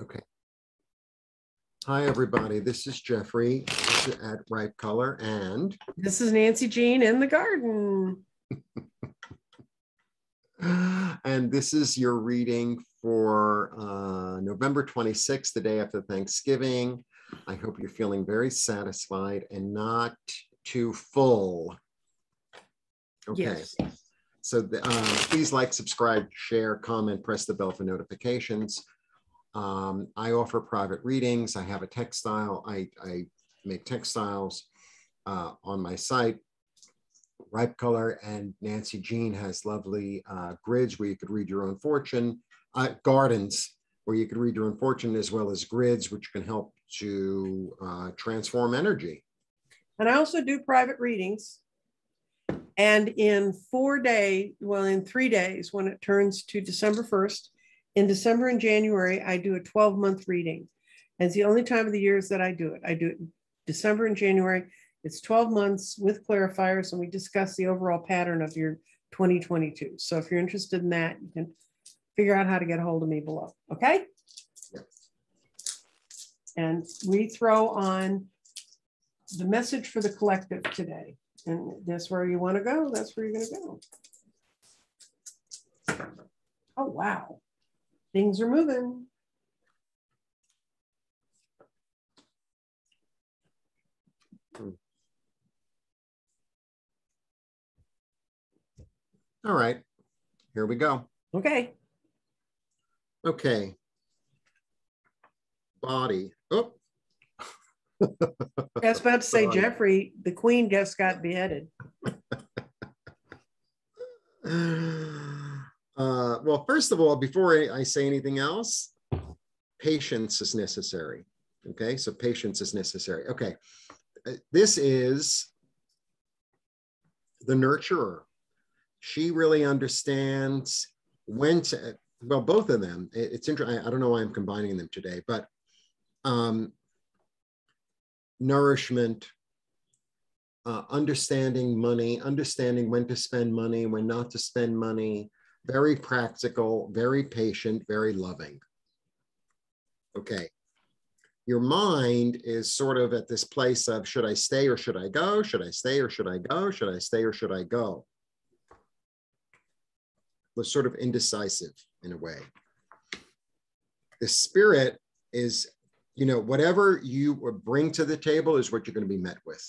Okay. Hi, everybody. This is Jeffrey at Ripe Color, and this is Nancy Jean in the garden. And this is your reading for November 26th, the day after Thanksgiving. I hope you're feeling very satisfied and not too full. Okay. Yes. So please like, subscribe, share, comment, press the bell for notifications. I offer private readings. I have a textile. I make textiles on my site, Ripe Color, and Nancy Jean has lovely grids where you could read your own fortune, gardens where you could read your own fortune, as well as grids which can help to transform energy. And I also do private readings. And in 3 days, when it turns to December 1st, in December and January, I do a 12-month reading. And it's the only time of the years that I do it. I do it in December and January. It's 12 months with clarifiers, and we discuss the overall pattern of your 2022. So if you're interested in that, you can figure out how to get a hold of me below, okay? Yep. And we throw on the message for the collective today. And that's where you want to go. That's where you're going to go. Oh, wow. Things are moving. All right. Here we go. Okay. Okay. Body. Oh. I was about to say, Jeffrey, the queen just got beheaded. Well, first of all, before I say anything else, patience is necessary. Okay, so patience is necessary. Okay, this is the nurturer. She really understands when to, well, both of them. It's interesting. I don't know why I'm combining them today, but nourishment, understanding money, understanding when to spend money, when not to spend money, very practical, very patient, very loving. Okay. Your mind is sort of at this place of, should I stay or should I go? Should I stay or should I go? Should I stay or should I go? We're sort of indecisive in a way. The spirit is, you know, whatever you bring to the table is what you're going to be met with.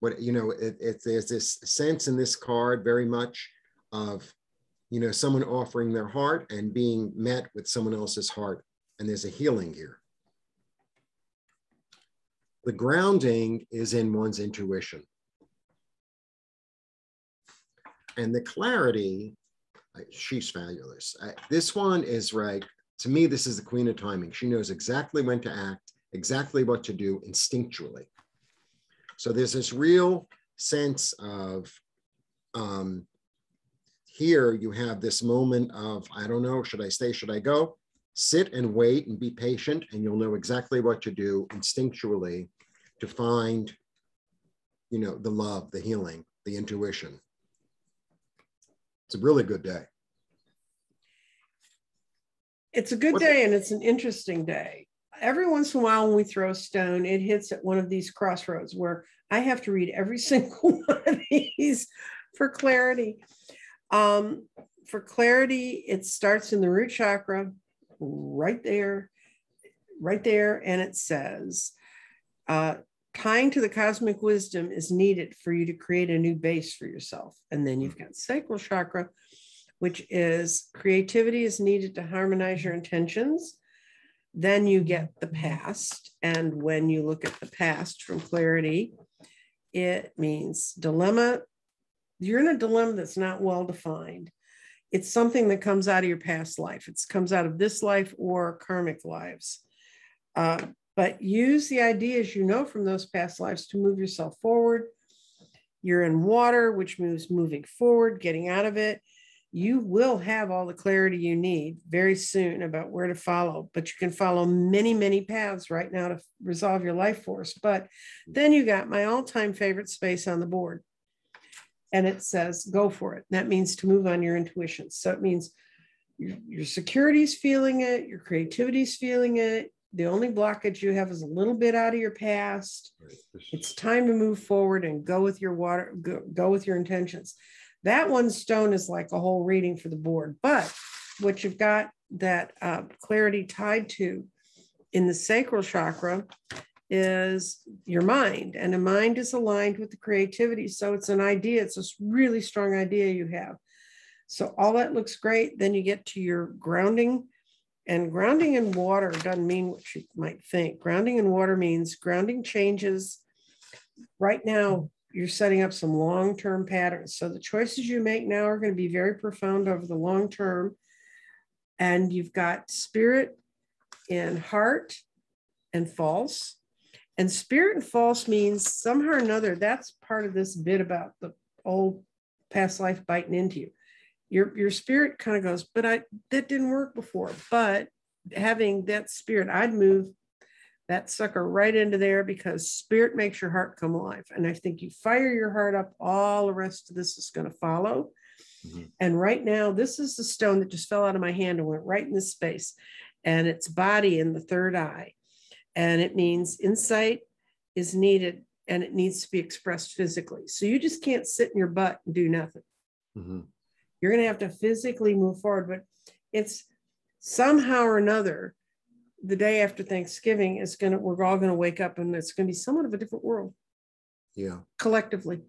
What, you know, there's this sense in this card very much of, you know, someone offering their heart and being met with someone else's heart. And there's a healing here. The grounding is in one's intuition. And the clarity, she's fabulous. This one is right. To me, this is the queen of timing. She knows exactly when to act, exactly what to do instinctually. So there's this real sense of, here you have this moment of, I don't know, should I stay, should I go? Sit and wait and be patient, and you'll know exactly what to do instinctually to find, you know, the love, the healing, the intuition. It's a really good day. It's a good day, and it's an interesting day. Every once in a while when we throw a stone, it hits at one of these crossroads where I have to read every single one of these for clarity. For clarity, it starts in the root chakra, right there, and it says, tying to the cosmic wisdom is needed for you to create a new base for yourself. And then you've got sacral chakra, which is creativity is needed to harmonize your intentions. Then you get the past. And when you look at the past from clarity, it means dilemma. You're in a dilemma that's not well defined. It's something that comes out of your past life. It comes out of this life or karmic lives. But use the ideas you know from those past lives to move yourself forward. You're in water, which means moving forward, getting out of it. You will have all the clarity you need very soon about where to follow, but you can follow many, many paths right now to resolve your life force. But then you got my all-time favorite space on the board, and it says, go for it. That means to move on your intuition. So it means your security's feeling it, your creativity's feeling it. The only blockage you have is a little bit out of your past. It's time to move forward and go with your water, go with your intentions. That one stone is like a whole reading for the board, but what you've got that clarity tied to in the sacral chakra is your mind, and the mind is aligned with the creativity. So it's an idea. It's a really strong idea you have. So all that looks great. Then you get to your grounding. And grounding in water doesn't mean what you might think. Grounding in water means grounding changes. Right now, you're setting up some long-term patterns. So the choices you make now are going to be very profound over the long term. And you've got spirit in heart and false. And spirit and false means somehow or another, that's part of this bit about the old past life biting into you. Your spirit kind of goes, but that didn't work before. But having that spirit, I'd move that sucker right into there, because spirit makes your heart come alive. And I think you fire your heart up, all the rest of this is going to follow. Mm-hmm. And right now, this is the stone that just fell out of my hand and went right in this space. And it's body in the third eye. And it means insight is needed, and it needs to be expressed physically. So you just can't sit in your butt and do nothing. Mm-hmm. You're going to have to physically move forward, but it's somehow or another, the day after Thanksgiving is going to, we're all going to wake up and it's going to be somewhat of a different world. Yeah. Collectively.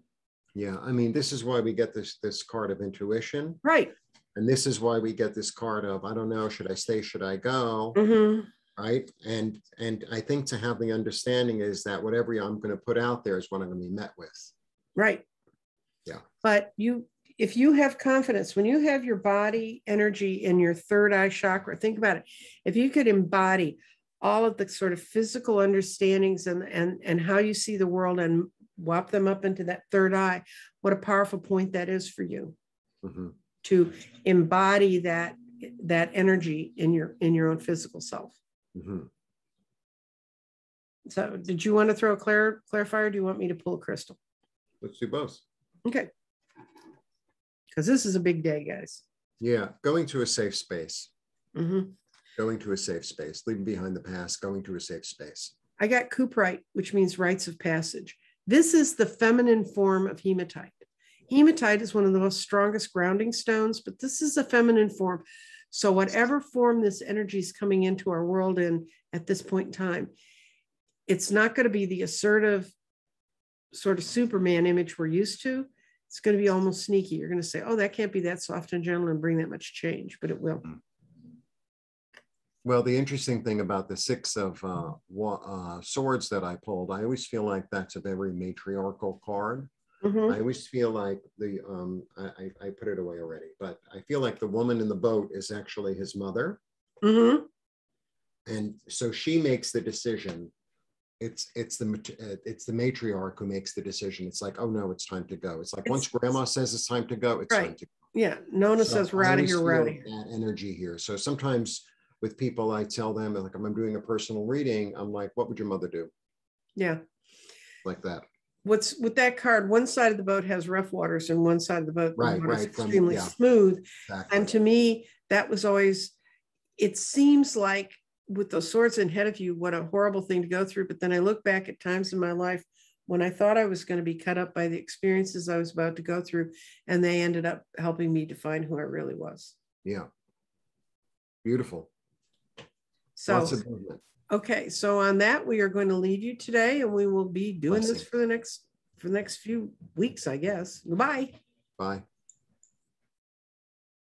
Yeah. I mean, this is why we get this card of intuition. Right. And this is why we get this card of, I don't know, should I stay? Should I go? Mm-hmm. Right. And I think to have the understanding is that whatever I'm going to put out there is what I'm going to be met with. Right. Yeah. But if you have confidence, when you have your body energy in your third eye chakra, think about it. If you could embody all of the sort of physical understandings and how you see the world and whop them up into that third eye, what a powerful point that is for you. Mm-hmm. To embody that energy in your own physical self. Mm-hmm. So did you want to throw a clarifier? Or do you want me to pull a crystal? Let's do both. Okay. Because this is a big day, guys. Yeah, going to a safe space. Mm-hmm. Going to a safe space, leaving behind the past, going to a safe space. I got cuprite, which means rites of passage. This is the feminine form of hematite. Hematite is one of the most strongest grounding stones, but this is a feminine form. So whatever form this energy is coming into our world in at this point in time, it's not going to be the assertive sort of Superman image we're used to. It's going to be almost sneaky. You're going to say, oh, that can't be that soft and gentle and bring that much change, but it will. Well, the interesting thing about the six of swords that I pulled, I always feel like that's a very matriarchal card. Mm-hmm. I always feel like the, I put it away already, but I feel like the woman in the boat is actually his mother. Mm-hmm. And so she makes the decision. It's the matriarch who makes the decision. It's like, oh no, it's time to go. It's like once grandma says it's time to go, it's right. Time to go. Yeah, Nona says we're out of here, we're out of here. That energy here. So sometimes with people, I tell them, like, I'm doing a personal reading, I'm like, what would your mother do? Yeah. Like that. What's with that card, one side of the boat has rough waters and one side of the boat is extremely smooth. Exactly. And to me, that was always, it seems like with those swords in head of you, what a horrible thing to go through. But then I look back at times in my life when I thought I was going to be cut up by the experiences I was about to go through, and they ended up helping me define who I really was. Yeah. Beautiful. So, okay. So on that, we are going to leave you today, and we will be doing this for the next few weeks, I guess. Goodbye. Bye.